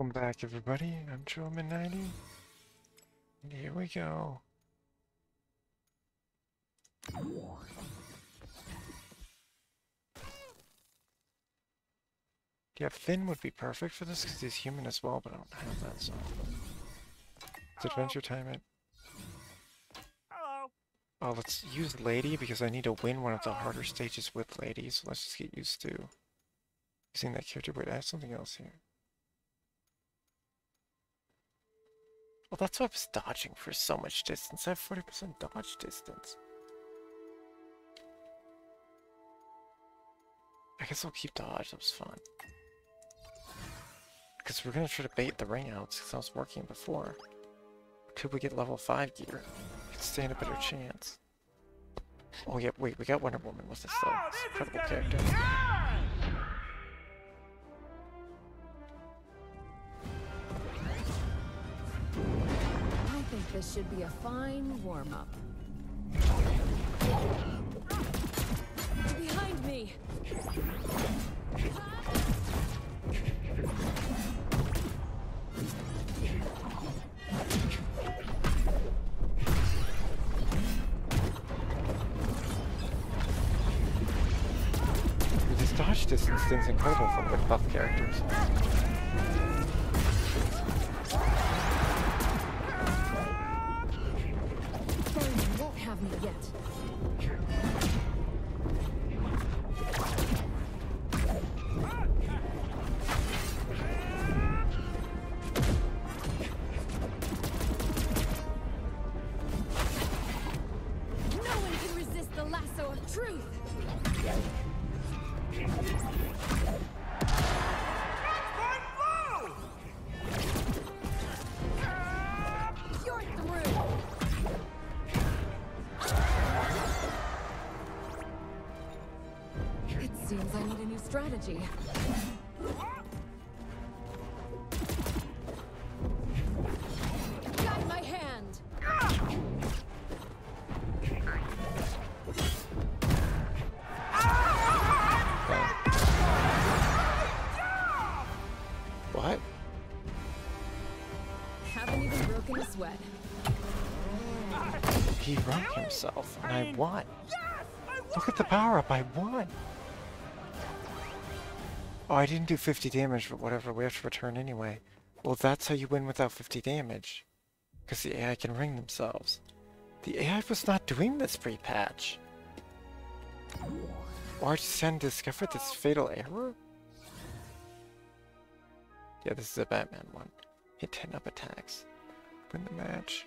Welcome back, everybody. I'm Trowaman90, and here we go. Yeah, Finn would be perfect for this because he's human as well, but I don't have that, so... It's Adventure Time at... Hello. Oh, let's use Lady because I need to win one of the harder stages with Lady, so let's just get used to using that character. Wait, I have something else here. Well, that's why I was dodging for so much distance. I have 40% dodge distance. I guess I'll keep dodge, that was fun. Because we're going to try to bait the ring out, since I was working before. Could we get level 5 gear? We could stand a better chance. Oh yeah, wait, we got Wonder Woman with us though. It's an incredible character. I think this should be a fine warm-up. Behind me! This dodge distance thing's incredible for quick buff characters. Finn won't have me yet. Seems I need a new strategy. Guide my hand! What? Haven't even broken a sweat. He wrecked himself, and I won. Yes, I won! Look at the power-up, I won! Oh, I didn't do 50 damage, but whatever, we have to return anyway. Well, that's how you win without 50 damage. Because the AI can ring themselves. The AI was not doing this pre-patch. Or Shen discovered this fatal error? Yeah, this is a Batman one. Hit 10 up attacks. Win the match.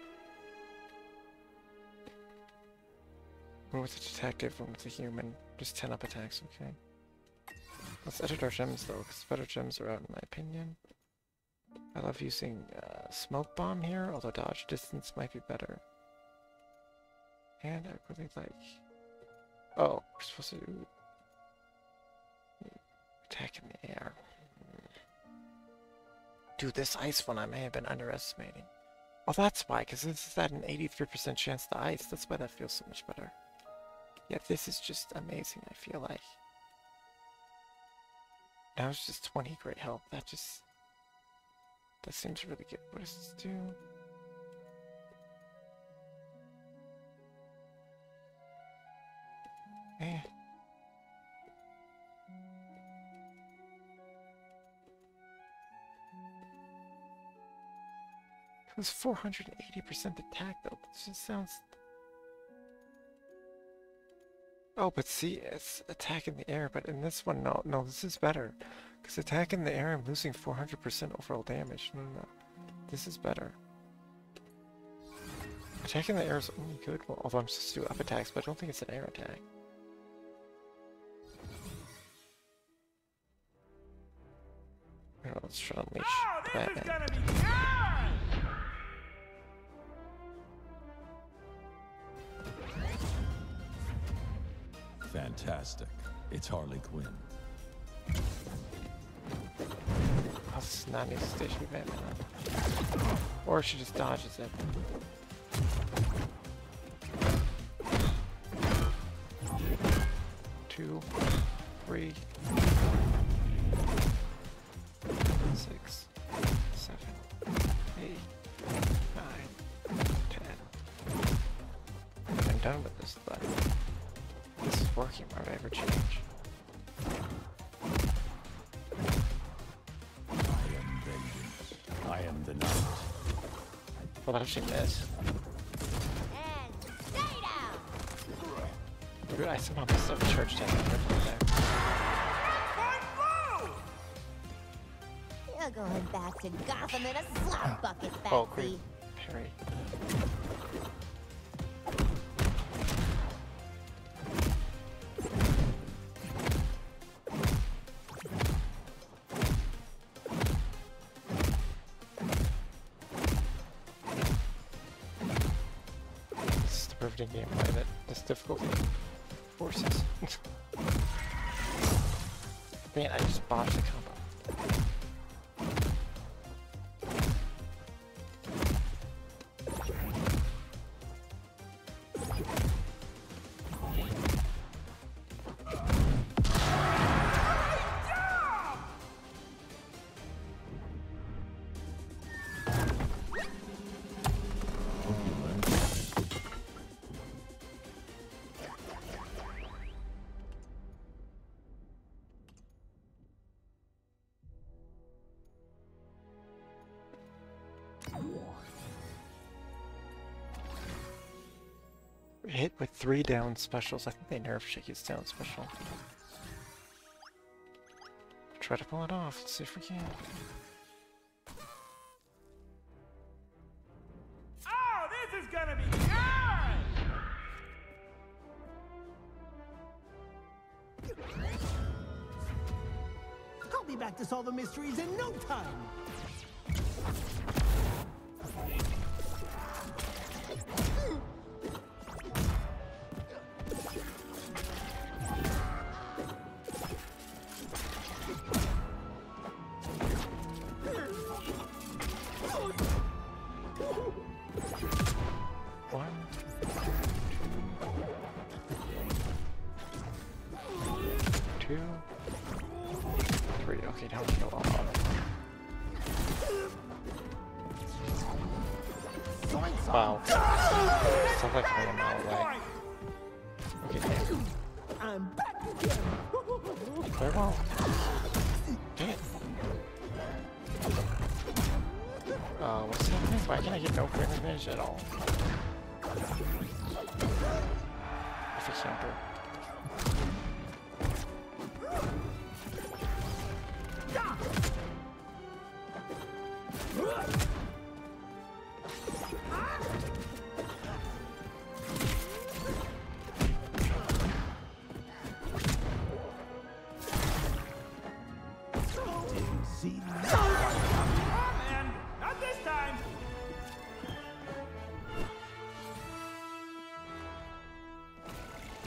One with the detective, one with the human. Just 10 up attacks, okay. Let's edit our gems though, because better gems are out in my opinion. I love using smoke bomb here, although dodge distance might be better. And I really like... Oh, we're supposed to do... attack in the air. Dude, this ice one I may have been underestimating. Oh, that's why, because this is at an 83% chance to ice. That's why that feels so much better. Yeah, this is just amazing, I feel like. Now it's just 20 great help. That seems really good. What does this do? Eh. It was 480% attack though. It just sounds... Oh, but see, it's attack in the air, but in this one, no, this is better. Because attack in the air, I'm losing 400% overall damage. No, this is better. Attack in the air is only good, well, although I'm supposed to do up attacks, but I don't think it's an air attack. Here, let's try to unleash Batman. Fantastic. It's Harley Quinn. Oh, this is not an easy stage for Batman. Or she just dodges it. Two, three, 6. done with this thing. This is working my favorite change. I am the knight. Well, that actually missed. Dude, I somehow missed a church tank right there. You're going back to Gotham in a slop bucket, Batsy. Oh, great. Parry. This is the perfect game play that this difficulty forces. Man, I just botched the combo. Hit with 3 down specials. I think they nerfed Shaggy's down special. Try to pull it off. Let's see if we can. Oh, this is gonna be good! I'll be back to solve the mysteries in no time. Wow. Sounds like I'm out away. Okay, damn. I'm back again. Very well. Dang it. What's happening? Why can't I get no crit advantage at all? If it's simple.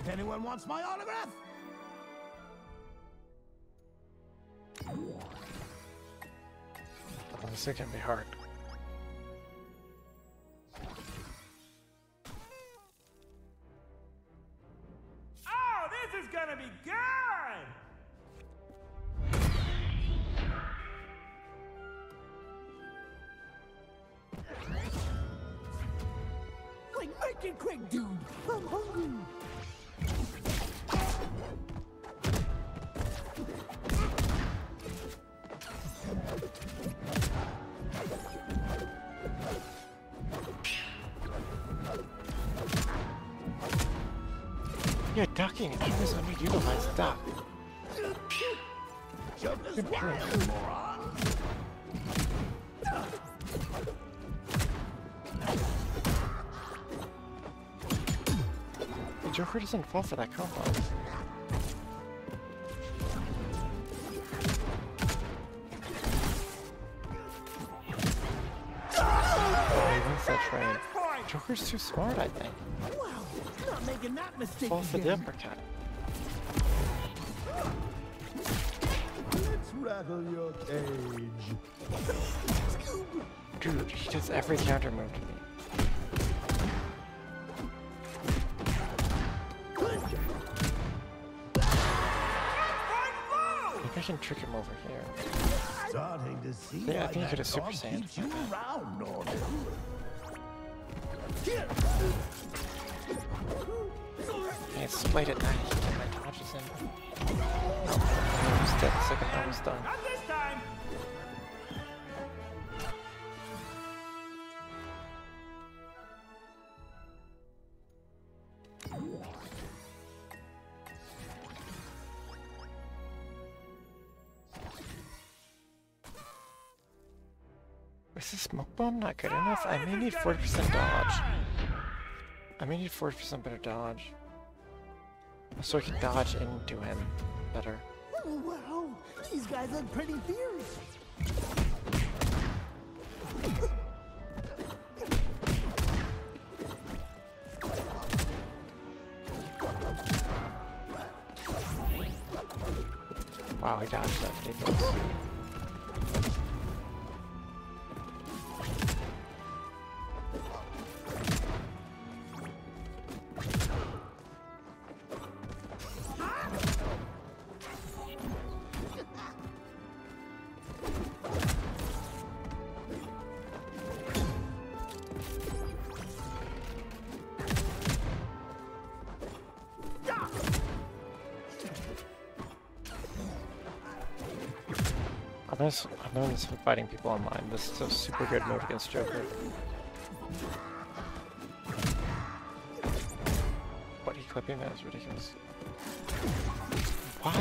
Anyone wants my autograph? Oh, this is gonna be hard. Oh, this is gonna be good! Like, make it quick, dude! I'm hungry! You're ducking, and this underutilized duck. Good plan. The Joker doesn't fall for that combo. Oh, he wins that train. Joker's too smart, I think. Making that mistake. Fall for the uppercut. Let's rattle your cage. Dude, he does every counter move to me. Maybe I can trick him over here. Starting to see. Yeah, I think he could have Super Saiyan. It's late at night. I dodged him. Nope. The second time was done. Not this time. Is the smoke bomb not good enough? I may need 40% dodge. I may need 40% better dodge. So I can dodge into him better. Wow, these guys are pretty fierce. Wow, he dodged that ridiculous. I'm nervous for fighting people online. This is a super good move against Joker. What he clipping that is ridiculous. What?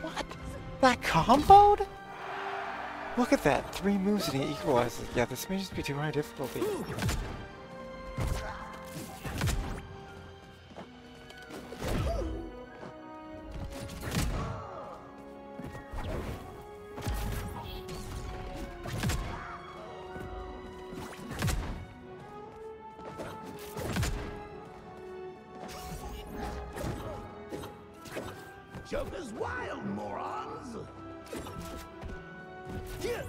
What? That comboed? Look at that. 3 moves and he equalizes. Yeah, this may just be too high difficulty. Joker's wild, morons! Yeah.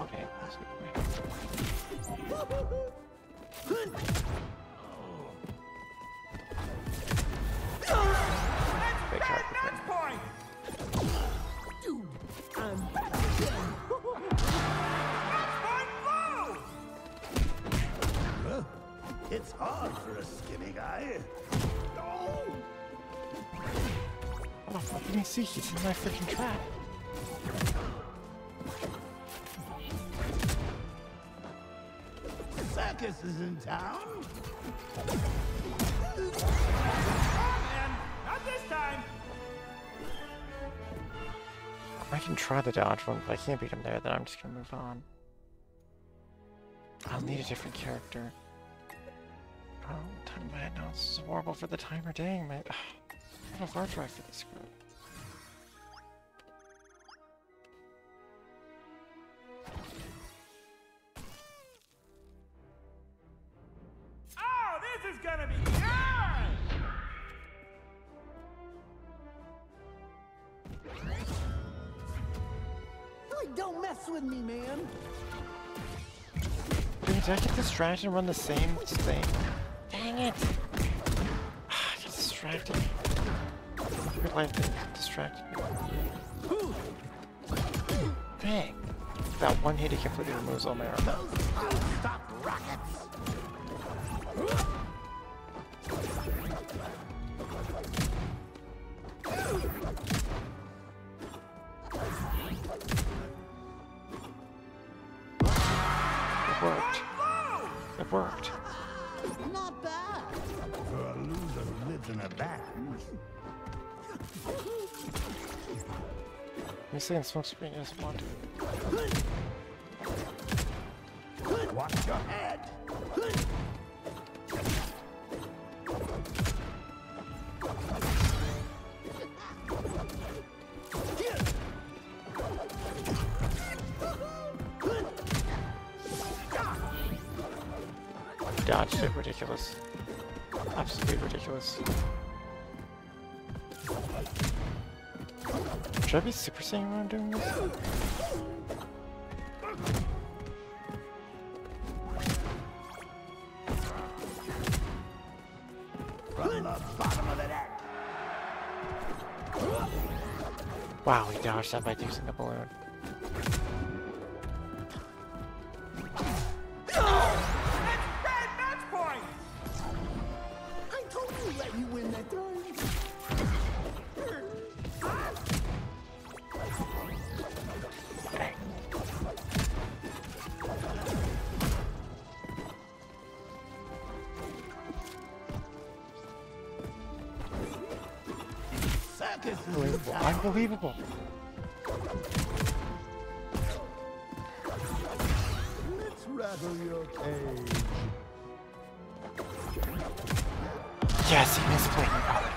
Okay, that's good. Big heart with him. Dude, I'm back again! Huh? It's hard for a skinny guy. Oh, for goodness sake, he's in my freaking trap. Circus is in town? Oh, man. Not this time. I can try the dodge one, but I can't beat him there, then I'm just gonna move on. I'll need a different character. Oh, time limit. No, this is horrible for the timer. Dang, man. I have a hard drive for this group. Oh, this is gonna be good! Like, don't mess with me, man. Dude, did I get distracted and run the same thing? Dang it! I got distracted. Your life didn't distract me. Dang! That one hit he completely removes all my armor. Stop rockets! It worked. It worked. Not bad. For a loser who lives in a van. I'm saying smoke screen is one. Watch your head. Dodged it, ridiculous. Absolutely ridiculous. Should I be super saiyan when I'm doing this? From the bottom of the deck. Wow, he dodged that by using the balloon. is unbelievable. Unbelievable. Let's rattle your cage. Yes, he misplayed my brother.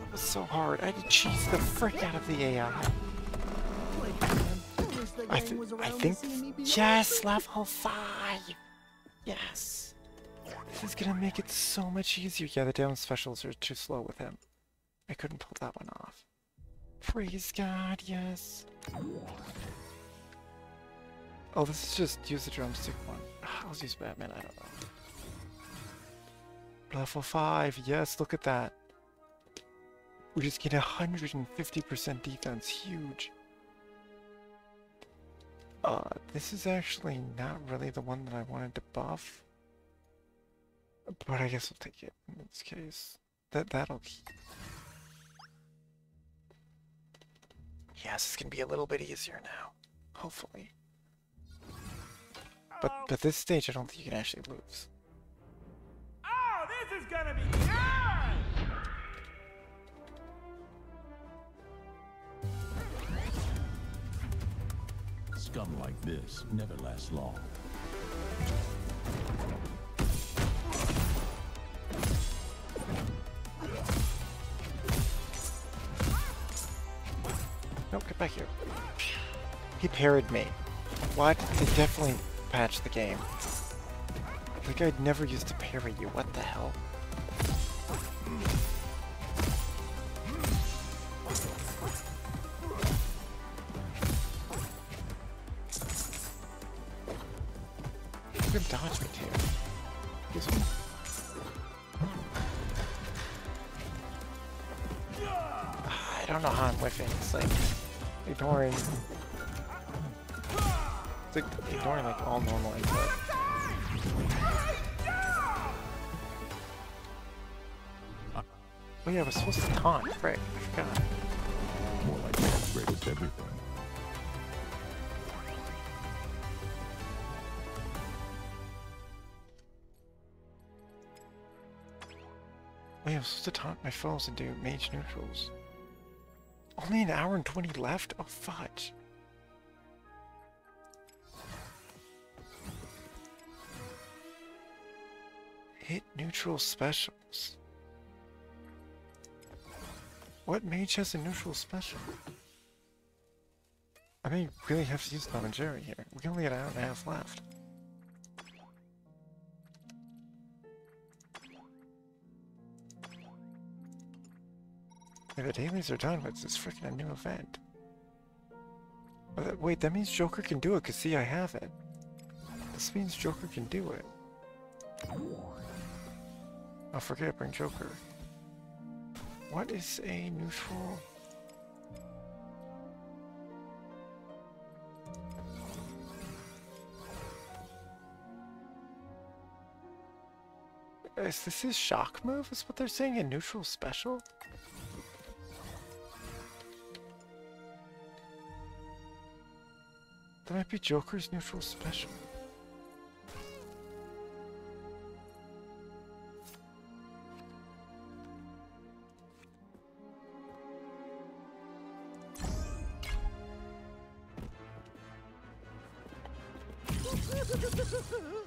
That was so hard. I had to cheese the frick out of the AI. I think... Yes, level 5! Yes! This is gonna make it so much easier. Yeah, the down specials are too slow with him. I couldn't pull that one off. Praise God, yes! Oh, this is just use the drumstick one. I'll use Batman, I don't know. Level 5, yes, look at that! We just get 150% defense, huge! This is actually not really the one that I wanted to buff, but I guess I'll take it in this case. That'll keep. Yes, it's gonna be a little bit easier now, hopefully. But this stage, I don't think you can actually lose. Oh, this is gonna be good! Scum like this never lasts long. No, get back here. He parried me. What? They definitely patched the game. Like, I'd never used to parry you. What the hell? Dodge me too. This one. I don't know how I'm whiffing. It's like ignoring. It's like ignoring like all normal input. Oh yeah, I was supposed to taunt. Frick, I forgot. More like that breaks everything. Wait, I'm supposed to taunt my foes and do mage neutrals. Only an hour and 20 left? Oh, fudge. Hit neutral specials. What mage has a neutral special? I may really have to use Tom and Jerry here. We only got an hour and a half left. If the dailies are done with this freaking new event. Wait, that means Joker can do it, because see, I have it. This means Joker can do it. I forget to bring Joker. What is a neutral? Is this his shock move? Is what they're saying a neutral special? That might be Joker's neutral special. Is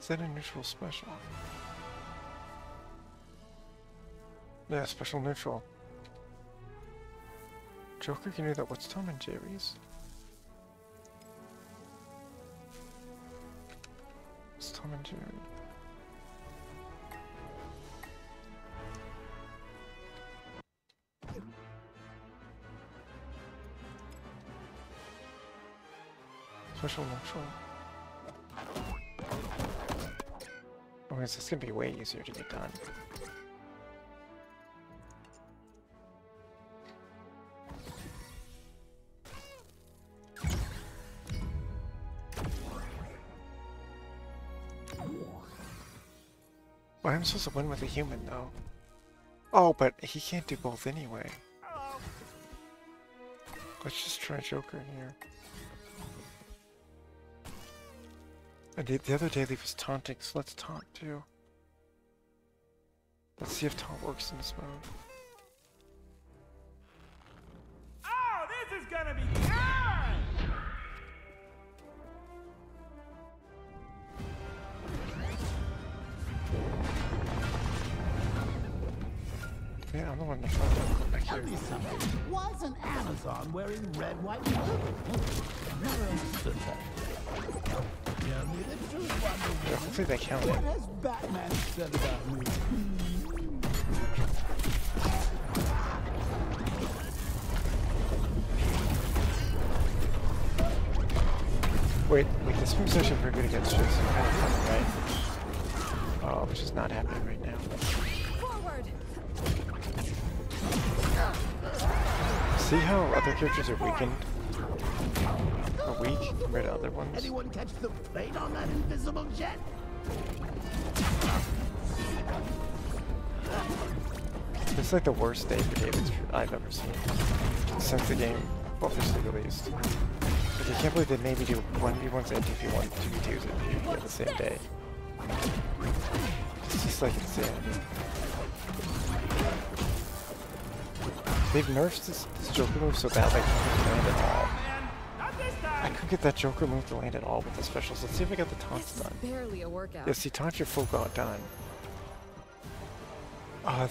that a neutral special? Yeah, special neutral. Joker can do that. What's Tom and Jerry's? Tom and Jerry. Special neutral. Oh, this is going to be way easier to get done. Well, I'm supposed to win with a human, though. Oh, but he can't do both anyway. Let's just try Joker here. And the other daily was taunting, so let's taunt, too. Let's see if taunt works in this mode. another one in the front. Back here. Tell me something. Why is an Amazon wearing red, white, and blue? Never understood that. Tell me the truth, Wonder Woman. What has Batman said about me? Wait, like this from social for good against just kind of fun, right? Oh, which is not happening right now. Forward. See how other characters are weakened? Or weak compared to other ones? Anyone catch the plane on that invisible jet? This is like the worst day for David's I've ever seen. Since the game, well, officially released. I can't believe they made me do 1v1s and 2v1 and 2v2s on the same day. It's just like insane. They've nerfed this Joker move so bad, like, I couldn't land at all. I couldn't get that Joker move to land at all with the specials. Let's see if I got the taunt done. Yeah, see, taunt your full god done.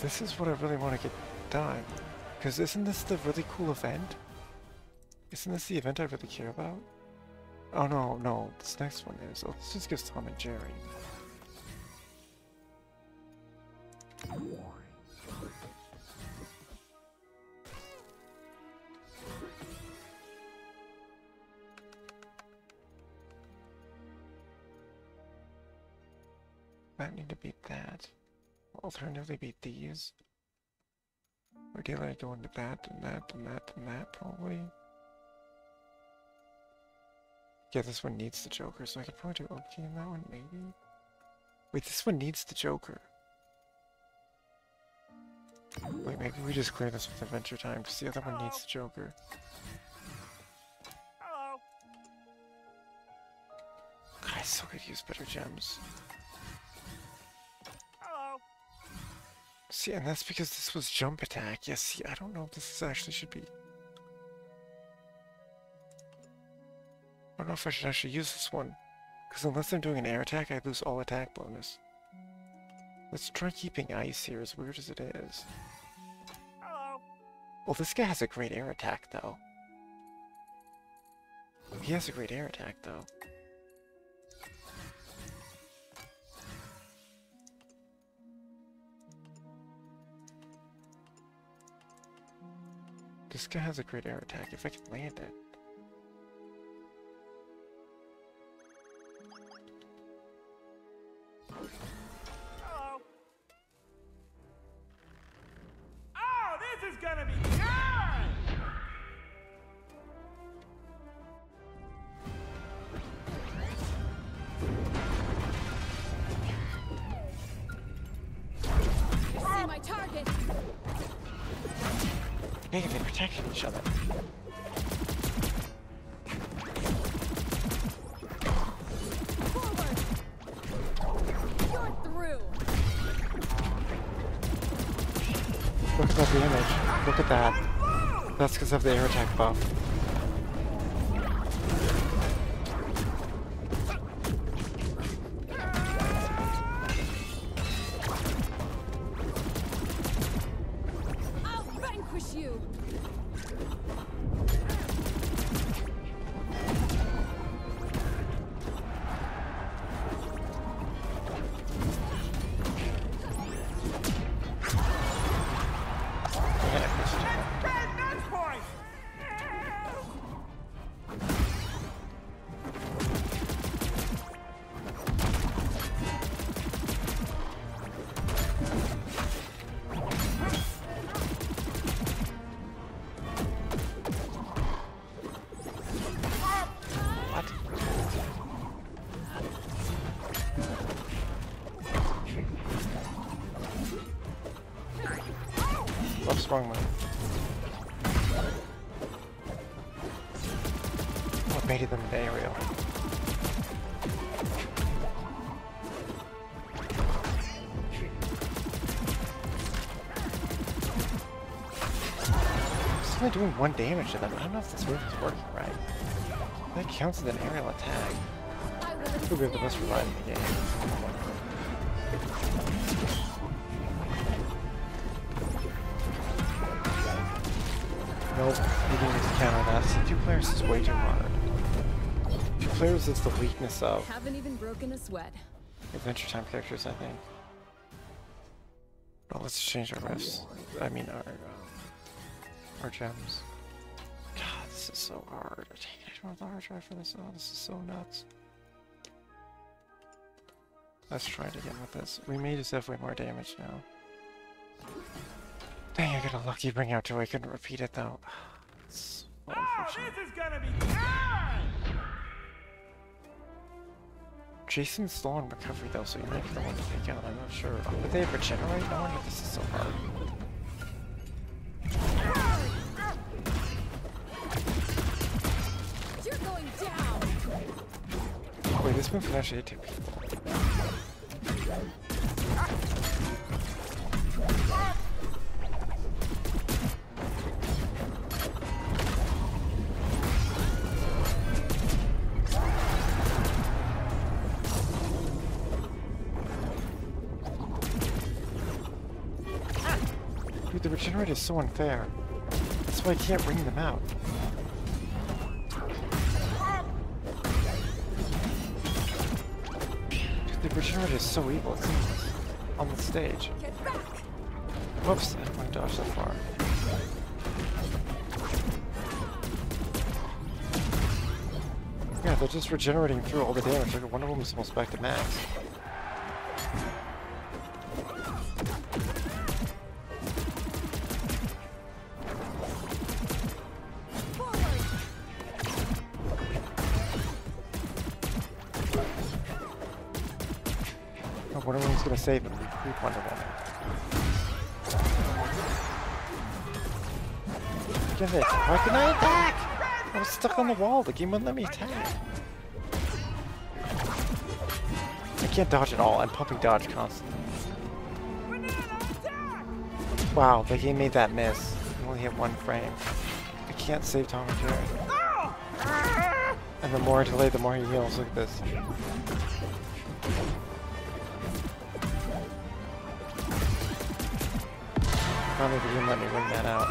This is what I really want to get done. Because isn't this the really cool event? Isn't this the event I really care about? Oh no, no, this next one is. Let's just give Tom and Jerry. Might need to beat that. Alternatively, beat these. Or do I go into that and that and that and that probably? Yeah, this one needs the Joker, so I could probably do okay in that one, maybe? Wait, this one needs the Joker. Wait, maybe we just clear this with Adventure Time, because the other one needs the Joker. Hello. God, I still could use better gems. Hello. See, and that's because this was jump attack. Yeah, see, I don't know if this is actually should be... I don't know if I should actually use this one, because unless I'm doing an air attack, I lose all attack bonus. Let's try keeping ice here, as weird as it is. Hello. Well, this guy has a great air attack, though. He has a great air attack, though. This guy has a great air attack, if I can land it. Hello. Oh, this is gonna be good! I see my target. Hey, they're protecting each other. Look at that. That's because of the air attack buff. I'll vanquish you. Wrong one. I baited them with aerial. It's only doing 1 damage to them. I don't know if this move is working right. That counts as an aerial attack. We'll be the most reliable in the game. Nope, you didn't use the counter on that. Two players is way too hard. Two players is the weakness of. Haven't even broken a sweat. Adventure Time characters, I think. Well, let's change our riffs. I mean, our gems. God, this is so hard. I don't have the hard drive for this. Oh, this is so nuts. Let's try it again with this. We may just have way more damage now. Dang, I got a lucky bring out too. I couldn't repeat it though. It's so unfortunate. This is gonna be good! Jason's still on recovery though, so you might be the one to take out. I'm not sure. Oh, but they have regenerate? I wonder if this is so hard. You're going down. Wait, this move can actually hit people. The regenerate is so unfair. That's why I can't bring them out. Dude, the regenerate is so evil. It's on the stage. Whoops, I don't want to dodge that far. Yeah, they're just regenerating through all the damage. Like Wonder Woman's almost back to max. Gonna save him. We wonder that. Get it! How can I attack? I was stuck on the wall. The game wouldn't let me attack. I can't dodge at all. I'm pumping dodge constantly. Wow, the game made that miss. I only hit one frame. I can't save Tom and Jerry. And the more I delay, the more he heals. Look at this. Finally, the game let me win that out.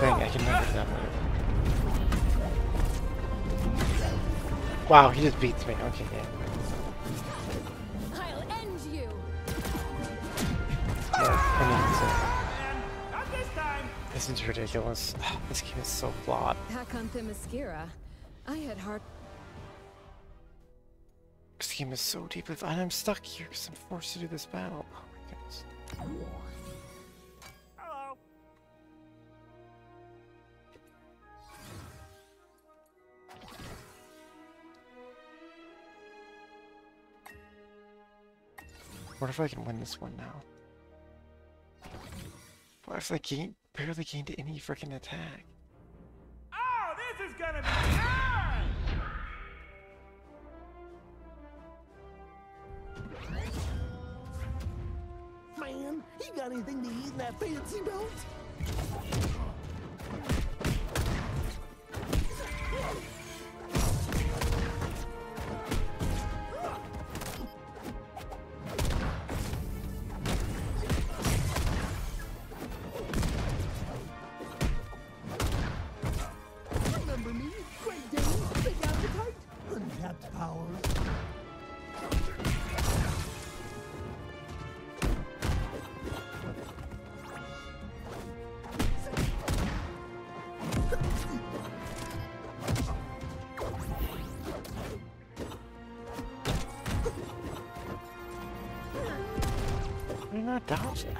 Dang, I can never do that move. Wow, he just beats me. Okay, yeah. This is ridiculous. This game is so flawed. This game is so deep, and I'm stuck here because I'm forced to do this battle. Oh my goodness. Hello. What if I can win this one now? What if I can't? Barely gained any freaking attack. Oh, this is gonna be good! Man, you got anything to eat in that fancy belt? Dodge that.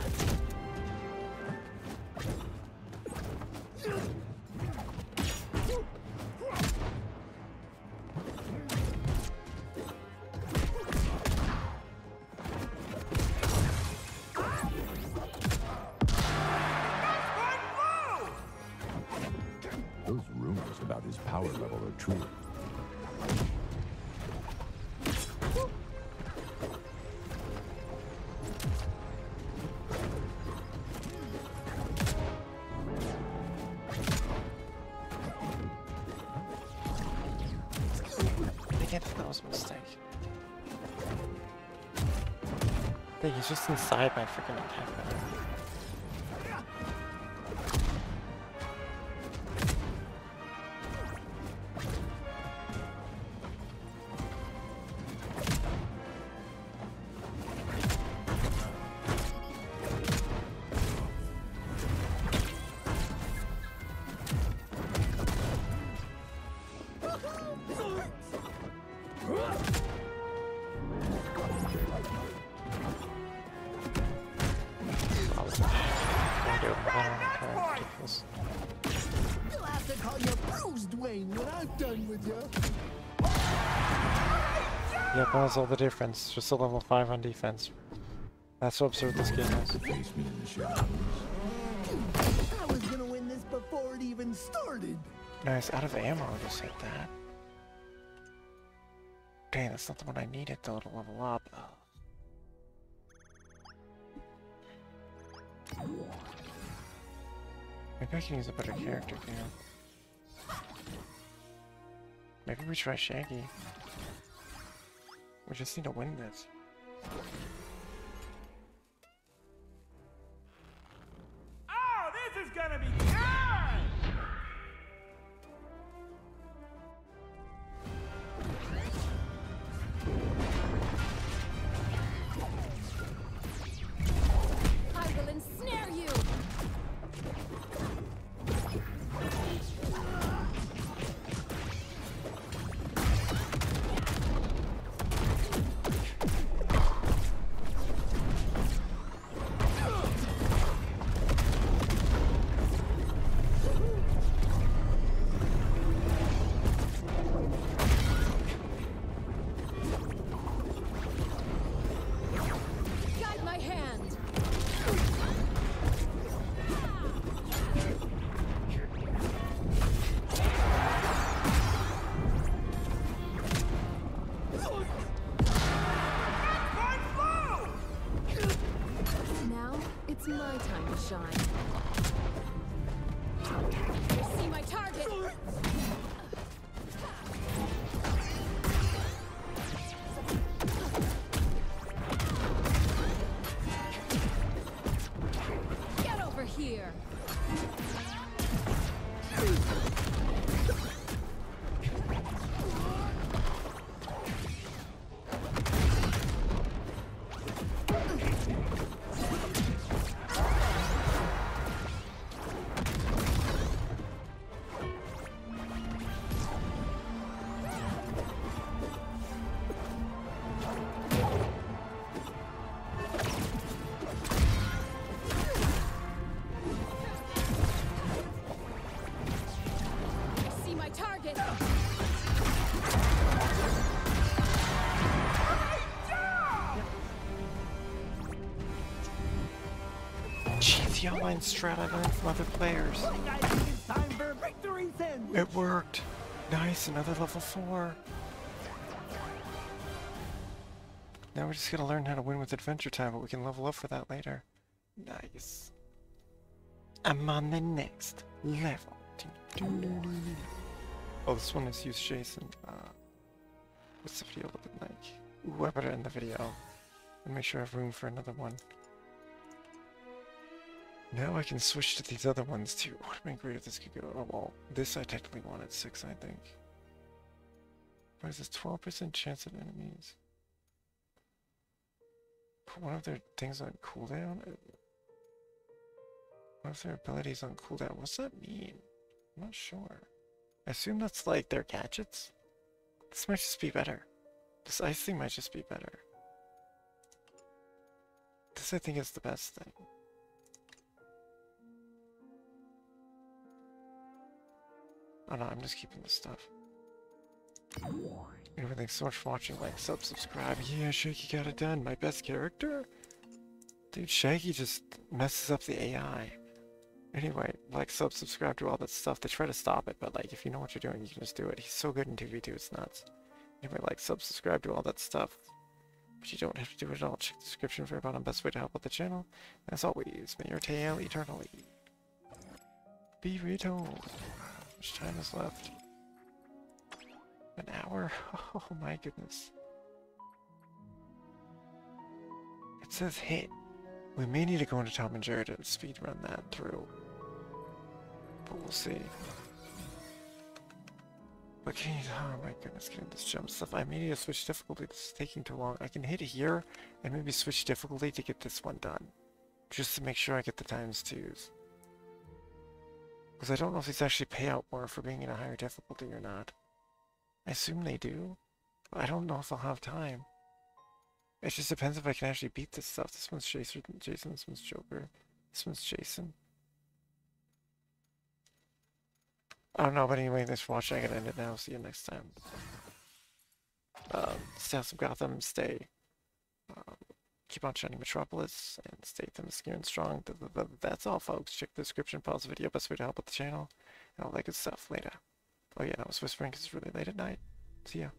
Those rumors about his power level are true. think he's just inside my freaking attack. Yep, that was all the difference. Just a level 5 on defense. That's how absurd this game is. I was gonna win this before it even started. Nice, out of ammo just hit that. Dang, that's not the one I needed though to level up. Maybe I can use a better character here. Maybe we try Shaggy. We just need to win this. Oh, this is gonna be good! I will ensnare you. The online strat I learned from other players. It worked. Nice, another level 4. Now we're just gonna learn how to win with Adventure Time, but we can level up for that later. Nice. I'm on the next level. Oh, this one is use Jason. What's the video looking like? Ooh, I better end the video. And make sure I have room for another one. Now I can switch to these other ones too. What am I great if this could go? Oh, well, this I technically wanted 6, I think. What is this? 12% chance of enemies. Put one of their things on cooldown? One of their abilities on cooldown? What's that mean? I'm not sure. I assume that's like their gadgets? This might just be better. This ice thing might just be better. This I think is the best thing. Oh no, I'm just keeping this stuff. Anyway, thanks so much for watching. Like, sub, subscribe. Yeah, Shaggy got it done. My best character? Dude, Shaggy just messes up the AI. Anyway, like, sub, subscribe to all that stuff. They try to stop it, but like, if you know what you're doing, you can just do it. He's so good in 2v2, it's nuts. Anyway, like, sub, subscribe to all that stuff. But you don't have to do it at all. Check the description for about on best way to help out the channel. And as always, may your tail eternally be retold. How much time is left? An hour? Oh my goodness. It's says hit. We may need to go into Tom and Jerry to speedrun that through. But we'll see. But can you, oh my goodness, getting this jump stuff. I may need to switch difficulty. This is taking too long. I can hit it here and maybe switch difficulty to get this one done. Just to make sure I get the times twos. Because I don't know if these actually pay out more for being in a higher difficulty or not. I assume they do. But I don't know if I'll have time. It just depends if I can actually beat this stuff. This one's Jason, this one's Joker, this one's Jason. I don't know, but anyway, thanks for watching. I gotta end it now. See you next time. Stay awesome, Gotham. Stay. Keep on shining, Metropolis, and stay secure and strong. That's all, folks. Check the description, pause the video, best way to help with the channel, and all that good stuff. Later. Oh yeah, I was whispering because it's really late at night. See ya.